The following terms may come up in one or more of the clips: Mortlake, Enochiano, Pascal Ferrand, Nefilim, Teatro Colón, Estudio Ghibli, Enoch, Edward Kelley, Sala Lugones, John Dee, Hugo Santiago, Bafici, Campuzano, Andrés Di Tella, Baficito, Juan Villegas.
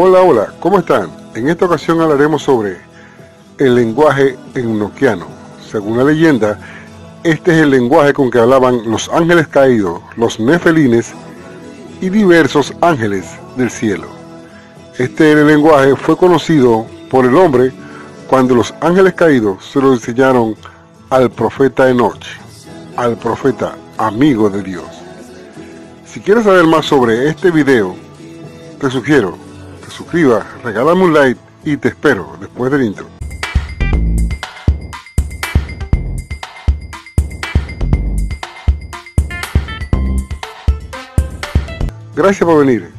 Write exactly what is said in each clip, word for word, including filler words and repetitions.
Hola, hola, ¿cómo están? En esta ocasión hablaremos sobre el lenguaje enochiano. Según la leyenda, este es el lenguaje con que hablaban los ángeles caídos, los nefelines y diversos ángeles del cielo. Este lenguaje fue conocido por el hombre cuando los ángeles caídos se lo enseñaron al profeta Enoch, al profeta amigo de Dios. Si quieres saber más sobre este video, te sugiero que suscribas, regálame un like y te espero después del intro. Gracias por venir.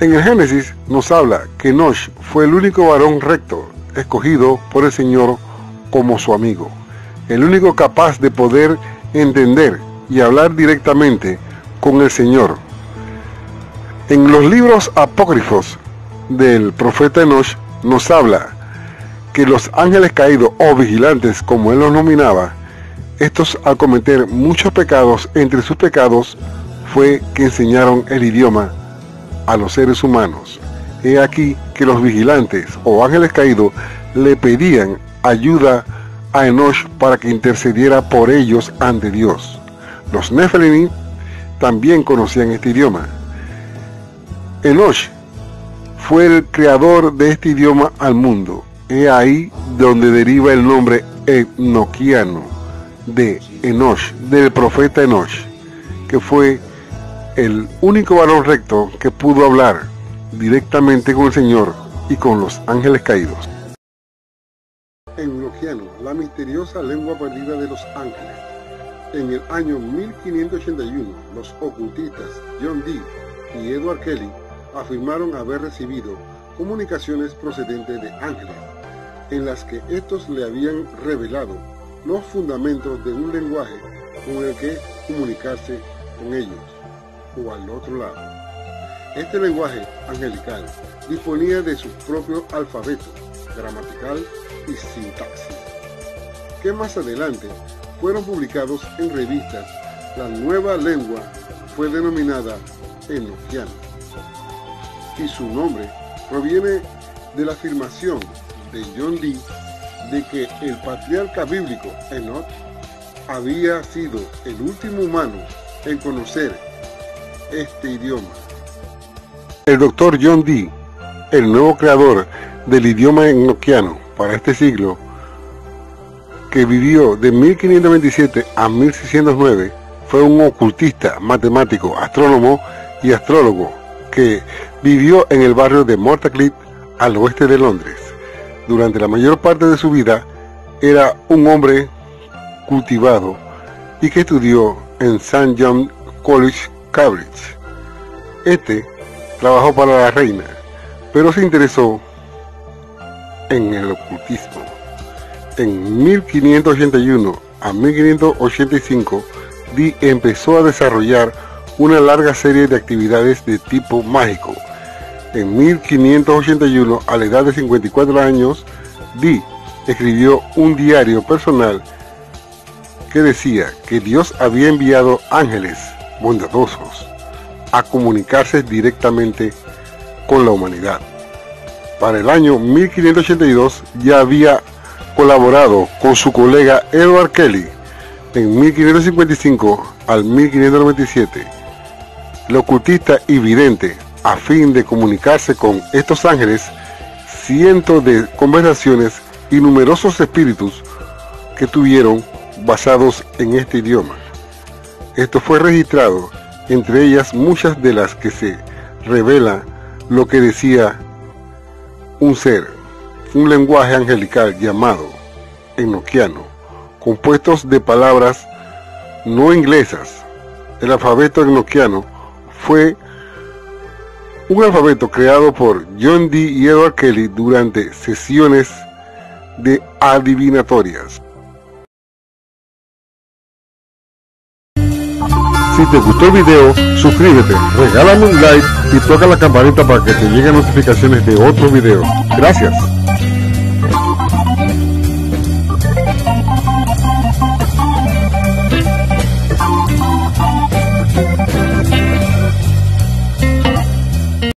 En el Génesis nos habla que Enoch fue el único varón recto escogido por el Señor como su amigo, el único capaz de poder entender y hablar directamente con el Señor. En los libros apócrifos del profeta Enoch nos habla que los ángeles caídos o vigilantes, como él los nominaba, estos al cometer muchos pecados, entre sus pecados fue que enseñaron el idioma a los seres humanos. He aquí que los vigilantes o ángeles caídos le pedían ayuda a Enoch para que intercediera por ellos ante Dios. Los Nefilim también conocían este idioma. Enoch fue el creador de este idioma al mundo. He ahí donde deriva el nombre enochiano, de Enoch, del profeta Enoch, que fue el único varón recto que pudo hablar directamente con el Señor y con los ángeles caídos. Enochiano, la misteriosa lengua perdida de los ángeles. En el año mil quinientos ochenta y uno, los ocultistas John Dee y Edward Kelley afirmaron haber recibido comunicaciones procedentes de ángeles, en las que estos le habían revelado los fundamentos de un lenguaje con el que comunicarse con ellos o al otro lado. Este lenguaje angelical disponía de su propio alfabeto gramatical y sintaxis, que más adelante fueron publicados en revistas. La nueva lengua fue denominada enochiano, y su nombre proviene de la afirmación de John Dee de que el patriarca bíblico Enoch había sido el último humano en conocer este idioma. El doctor John Dee, el nuevo creador del idioma enochiano para este siglo, que vivió de mil quinientos veintisiete a mil seiscientos nueve, fue un ocultista, matemático, astrónomo y astrólogo que vivió en el barrio de Mortlake, al oeste de Londres. Durante la mayor parte de su vida era un hombre cultivado y que estudió en Saint John's College, Cambridge. Este trabajó para la reina, pero se interesó en el ocultismo. En mil quinientos ochenta y uno a mil quinientos ochenta y cinco, Dee empezó a desarrollar una larga serie de actividades de tipo mágico. En mil quinientos ochenta y uno, a la edad de cincuenta y cuatro años, Dee escribió un diario personal que decía que Dios había enviado ángeles bondadosos a comunicarse directamente con la humanidad. Para el año mil quinientos ochenta y dos ya había colaborado con su colega Edward Kelley. En mil quinientos cincuenta y cinco al mil quinientos noventa y siete, el ocultista y vidente, a fin de comunicarse con estos ángeles, cientos de conversaciones y numerosos espíritus que tuvieron basados en este idioma. Esto fue registrado, entre ellas muchas de las que se revela lo que decía un ser, un lenguaje angelical llamado enochiano, compuestos de palabras no inglesas. El alfabeto enochiano fue un alfabeto creado por John Dee y Edward Kelley durante sesiones de adivinatorias. Si te gustó el video, suscríbete, regálame un like y toca la campanita para que te lleguen notificaciones de otros videos. Gracias.